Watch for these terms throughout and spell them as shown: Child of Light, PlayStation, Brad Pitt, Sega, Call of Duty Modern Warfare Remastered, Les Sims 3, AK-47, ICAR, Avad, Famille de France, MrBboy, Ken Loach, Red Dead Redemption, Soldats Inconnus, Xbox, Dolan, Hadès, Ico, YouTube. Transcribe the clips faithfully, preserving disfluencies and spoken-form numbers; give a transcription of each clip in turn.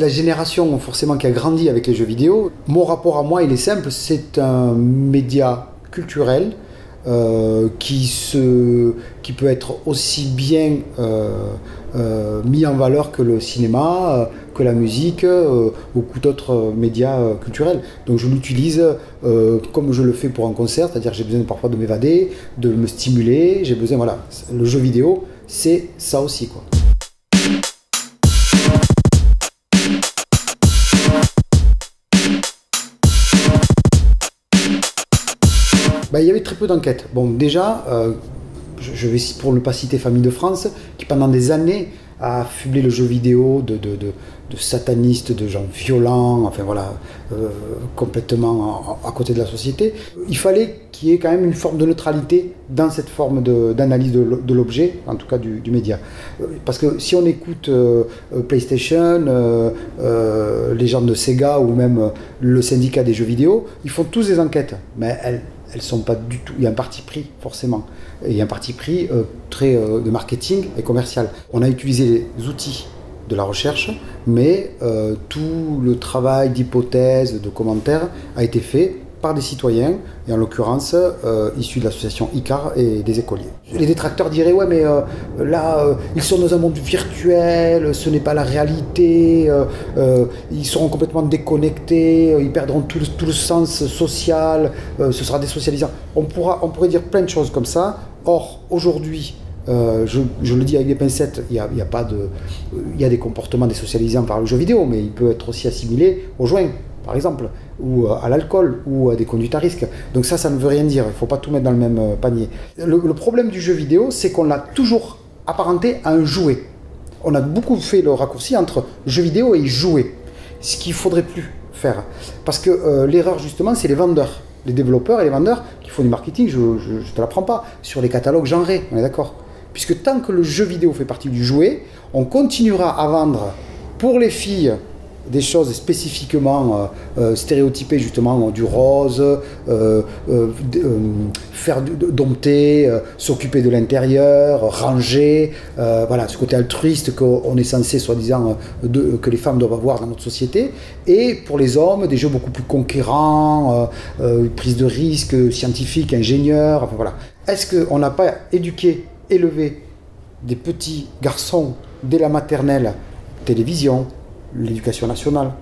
de la génération forcément qui a grandi avec les jeux vidéo. Mon rapport à moi, il est simple, c'est un média culturel euh, qui, se, qui peut être aussi bien euh, euh, mis en valeur que le cinéma, euh, que la musique euh, ou d'autres euh, médias euh, culturels. Donc je l'utilise euh, comme je le fais pour un concert, c'est-à-dire j'ai besoin parfois de m'évader, de me stimuler, j'ai besoin, voilà, le jeu vidéo c'est ça aussi quoi. Ben, il y avait très peu d'enquêtes. Bon, déjà, euh, je, je vais pour ne pas citer Famille de France, qui pendant des années a affublé le jeu vidéo de, de, de, de satanistes, de gens violents, enfin voilà, euh, complètement à, à côté de la société. Il fallait qu'il y ait quand même une forme de neutralité dans cette forme d'analyse de, de l'objet, en tout cas du, du média. Parce que si on écoute euh, PlayStation, euh, euh, les gens de Sega ou même le syndicat des jeux vidéo, ils font tous des enquêtes, mais elles... Elles sont pas du tout. Il y a un parti pris, forcément. Et il y a un parti pris euh, très, euh, de marketing et commercial. On a utilisé les outils de la recherche, mais euh, tout le travail d'hypothèses, de commentaires a été fait par des citoyens, et en l'occurrence euh, issus de l'association I C A R et des écoliers. Les détracteurs diraient « ouais mais euh, là, euh, ils sont dans un monde virtuel, ce n'est pas la réalité, euh, euh, ils seront complètement déconnectés, euh, ils perdront tout le, tout le sens social, euh, ce sera désocialisant ». On pourra, on pourrait dire plein de choses comme ça. Or, aujourd'hui, Euh, je, je le dis avec des pincettes, il y a, y a pas de, y a des comportements désocialisants par le jeu vidéo, mais il peut être aussi assimilé au joint, par exemple, ou à l'alcool, ou à des conduites à risque. Donc ça, ça ne veut rien dire, il ne faut pas tout mettre dans le même panier. Le, le problème du jeu vidéo, c'est qu'on l'a toujours apparenté à un jouet. On a beaucoup fait le raccourci entre jeu vidéo et jouet, ce qu'il ne faudrait plus faire. Parce que euh, l'erreur, justement, c'est les vendeurs, les développeurs et les vendeurs qui font du marketing, je ne te l'apprends pas, sur les catalogues genrés, on est d'accord? Puisque tant que le jeu vidéo fait partie du jouet, on continuera à vendre pour les filles des choses spécifiquement euh, euh, stéréotypées, justement, euh, du rose, euh, euh, euh, faire dompter, euh, s'occuper de l'intérieur, euh, ranger, euh, voilà, ce côté altruiste qu'on est censé, soi-disant, euh, que les femmes doivent avoir dans notre société. Et pour les hommes, des jeux beaucoup plus conquérants, euh, euh, prise de risque, euh, scientifique, ingénieur, enfin voilà. Est-ce qu'on n'a pas éduqué, élevé des petits garçons dès la maternelle, télévision, l'éducation nationale?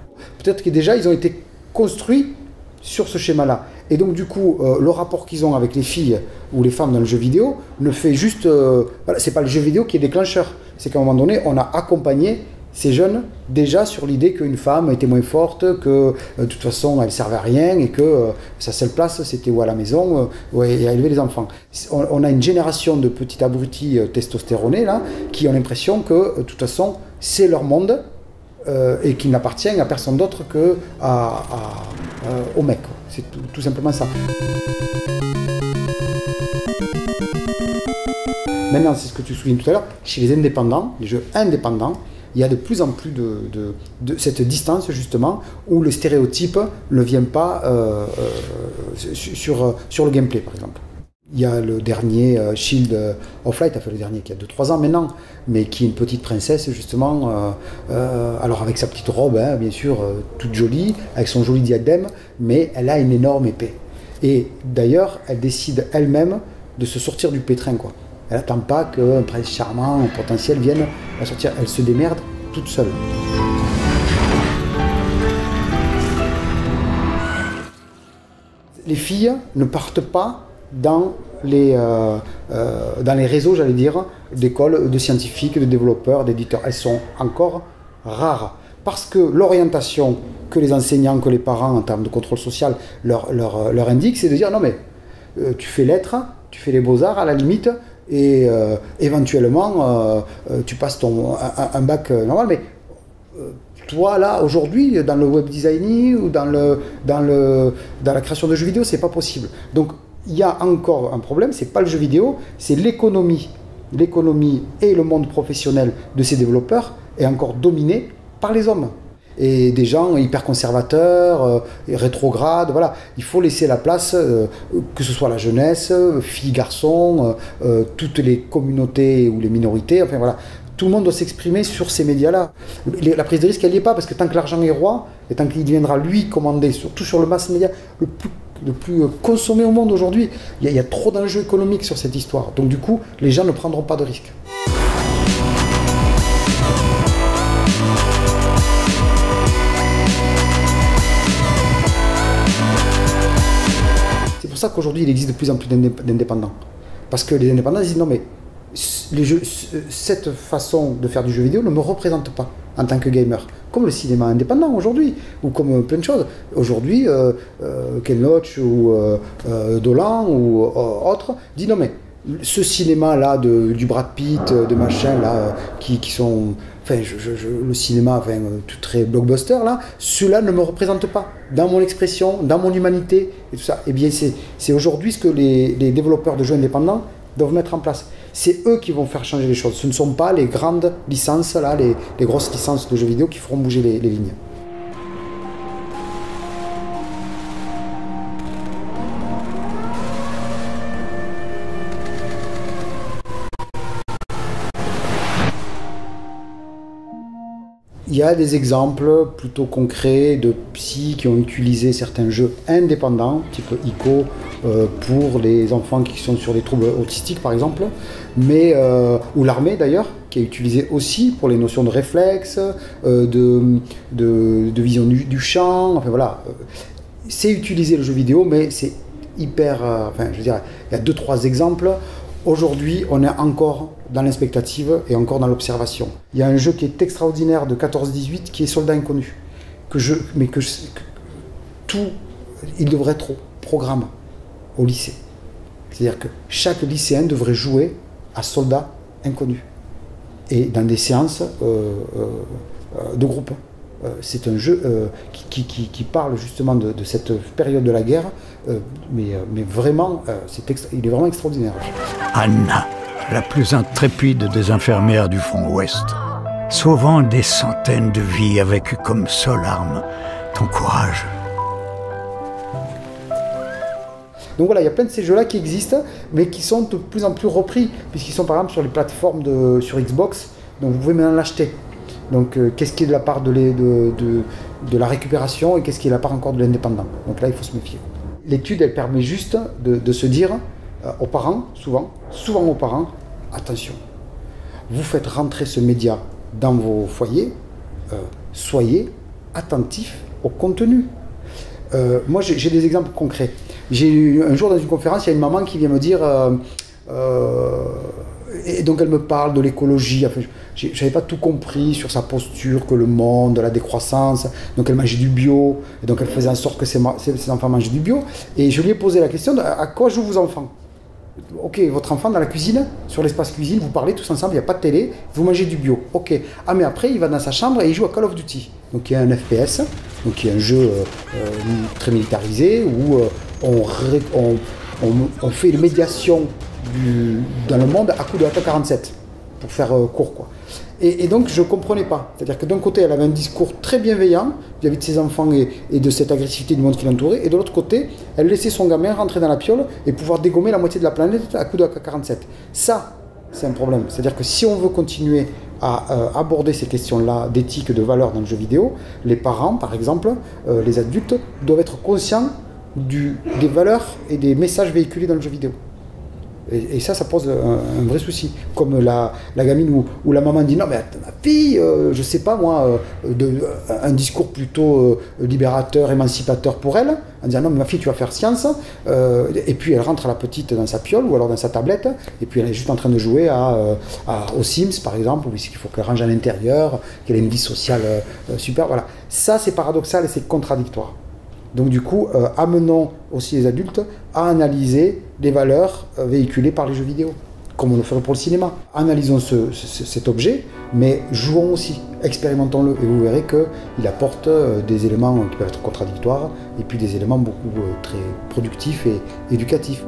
Peut-être que déjà ils ont été construits sur ce schéma-là. Et donc du coup, euh, le rapport qu'ils ont avec les filles ou les femmes dans le jeu vidéo ne fait juste... Euh, voilà, c'est pas le jeu vidéo qui est déclencheur. C'est qu'à un moment donné, on a accompagné ces jeunes déjà sur l'idée qu'une femme était moins forte, que euh, de toute façon elle servait à rien et que euh, sa seule place c'était ou à la maison euh, ou à, et à élever les enfants. On, on a une génération de petits abrutis euh, testostéronés là qui ont l'impression que euh, de toute façon c'est leur monde euh, et qu'il n'appartient à personne d'autre que à, à, euh, au mec. C'est tout, tout simplement ça. Maintenant, c'est ce que tu soulignes tout à l'heure, chez les indépendants, les jeux indépendants, il y a de plus en plus de, de, de cette distance, justement, où le stéréotype ne vient pas euh, euh, sur, sur le gameplay, par exemple. Il y a le dernier euh, Child of Light, enfin le dernier qui a deux trois ans maintenant, mais qui est une petite princesse, justement, euh, euh, alors avec sa petite robe, hein, bien sûr, euh, toute jolie, avec son joli diadème, mais elle a une énorme épée. Et d'ailleurs, elle décide elle-même de se sortir du pétrin, quoi. Elle n'attend pas qu'un prince charmant ou potentiel vienne la sortir. Elle se démerde toute seule. Les filles ne partent pas dans les, euh, euh, dans les réseaux, j'allais dire, d'écoles, de scientifiques, de développeurs, d'éditeurs. Elles sont encore rares. Parce que l'orientation que les enseignants, que les parents, en termes de contrôle social, leur, leur, leur indiquent, c'est de dire « non mais, euh, tu fais lettres, tu fais les beaux-arts, à la limite, et euh, éventuellement euh, tu passes ton, un, un bac euh, normal, mais euh, toi là aujourd'hui dans le web designing ou dans, le, dans, le, dans la création de jeux vidéo, c'est pas possible. » Donc il y a encore un problème, c'est pas le jeu vidéo, c'est l'économie. L'économie et le monde professionnel de ces développeurs est encore dominé par les hommes. Et des gens hyper conservateurs, euh, rétrogrades, voilà. Il faut laisser la place, euh, que ce soit la jeunesse, filles, garçons, euh, euh, toutes les communautés ou les minorités, enfin voilà. tout le monde doit s'exprimer sur ces médias-là. La prise de risque, elle n'y est pas, parce que tant que l'argent est roi, et tant qu'il deviendra lui commandé, surtout sur le mass-média, le plus le plus consommé au monde aujourd'hui. Il y, y a trop d'enjeux économiques sur cette histoire. Donc du coup, les gens ne prendront pas de risques. C'est pour ça qu'aujourd'hui, il existe de plus en plus d'indépendants. Parce que les indépendants disent non mais les jeux, cette façon de faire du jeu vidéo ne me représente pas en tant que gamer. Comme le cinéma indépendant aujourd'hui, ou comme plein de choses. Aujourd'hui, euh, euh, Ken Loach ou euh, Dolan ou euh, autres dit non mais ce cinéma-là du Brad Pitt, de machin là, qui, qui sont, enfin je, je, je, le cinéma, enfin tout très blockbuster là, cela ne me représente pas dans mon expression, dans mon humanité et tout ça. Et bien c'est aujourd'hui ce que les, les développeurs de jeux indépendants doivent mettre en place. C'est eux qui vont faire changer les choses. Ce ne sont pas les grandes licences, là, les, les grosses licences de jeux vidéo qui feront bouger les, les lignes. Il y a des exemples plutôt concrets de psy qui ont utilisé certains jeux indépendants, type Ico, euh, pour les enfants qui sont sur des troubles autistiques par exemple, mais, euh, ou l'armée d'ailleurs, qui est utilisée aussi pour les notions de réflexe, euh, de, de, de vision du, du champ, enfin voilà. C'est utiliser le jeu vidéo, mais c'est hyper... Euh, enfin je veux dire, il y a deux, trois exemples. Aujourd'hui, on est encore dans l'expectative et encore dans l'observation. Il y a un jeu qui est extraordinaire de quatorze dix-huit qui est Soldats Inconnus, que je, mais que, je, que tout, il devrait être au programme au lycée. C'est-à-dire que chaque lycéen devrait jouer à Soldats Inconnus et dans des séances euh, euh, de groupe. C'est un jeu euh, qui, qui, qui parle justement de, de cette période de la guerre, euh, mais, mais vraiment, euh, est extra, il est vraiment extraordinaire. Anna, la plus intrépide des infirmières du front ouest, sauvant des centaines de vies avec comme seule arme ton courage. Donc voilà, il y a plein de ces jeux-là qui existent, mais qui sont de plus en plus repris, puisqu'ils sont par exemple sur les plateformes de, sur Xbox, donc vous pouvez maintenant l'acheter. Donc, euh, qu'est-ce qui est de la part de, les, de, de, de la récupération et qu'est-ce qui est de la part encore de l'indépendant? Donc là, il faut se méfier. L'étude, elle permet juste de, de se dire euh, aux parents, souvent, souvent aux parents, attention, vous faites rentrer ce média dans vos foyers, euh, soyez attentifs au contenu. Euh, moi, j'ai des exemples concrets. J'ai eu un jour dans une conférence, il y a une maman qui vient me dire... Euh, euh, Et donc elle me parle de l'écologie, enfin, je n'avais pas tout compris sur sa posture, que le monde, la décroissance, donc elle mangeait du bio, et donc elle faisait en sorte que ses, ses enfants mangeaient du bio, et je lui ai posé la question, de, à quoi jouent vos enfants? Ok, votre enfant dans la cuisine, sur l'espace cuisine, vous parlez tous ensemble, il n'y a pas de télé, vous mangez du bio, ok. Ah mais après il va dans sa chambre et il joue à Call of Duty, donc il y a un F P S, donc il y a un jeu euh, euh, très militarisé, où euh, on, ré, on, on, on fait une médiation, Du, dans le monde à coup de A K quarante-sept pour faire euh, court quoi. Et, et donc je comprenais pas, c'est à dire que d'un côté elle avait un discours très bienveillant vis-à-vis de ses enfants et, et de cette agressivité du monde qui l'entourait, et de l'autre côté elle laissait son gamin rentrer dans la piole et pouvoir dégommer la moitié de la planète à coup de A K quarante-sept. Ça c'est un problème, c'est à dire que si on veut continuer à euh, aborder ces questions là d'éthique, de valeur dans le jeu vidéo, les parents par exemple, euh, les adultes doivent être conscients du, des valeurs et des messages véhiculés dans le jeu vidéo. Et ça, ça pose un vrai souci. Comme la, la gamine où, où la maman dit « Non, mais attends, ma fille, euh, je sais pas, moi, euh, de, un discours plutôt euh, libérateur, émancipateur pour elle, en disant « Non, mais ma fille, tu vas faire science. Euh, » Et puis, elle rentre à la petite dans sa piole ou alors dans sa tablette. Et puis, elle est juste en train de jouer à, euh, à, aux Sims, par exemple, où il faut qu'elle range à l'intérieur, qu'elle ait une vie sociale euh, super. Voilà. Ça, c'est paradoxal et c'est contradictoire. Donc du coup, euh, amenons aussi les adultes à analyser les valeurs euh, véhiculées par les jeux vidéo, comme on le ferait pour le cinéma. Analysons ce, ce, cet objet, mais jouons aussi, expérimentons-le, et vous verrez qu'il apporte euh, des éléments qui peuvent être contradictoires, et puis des éléments beaucoup euh, très productifs et éducatifs.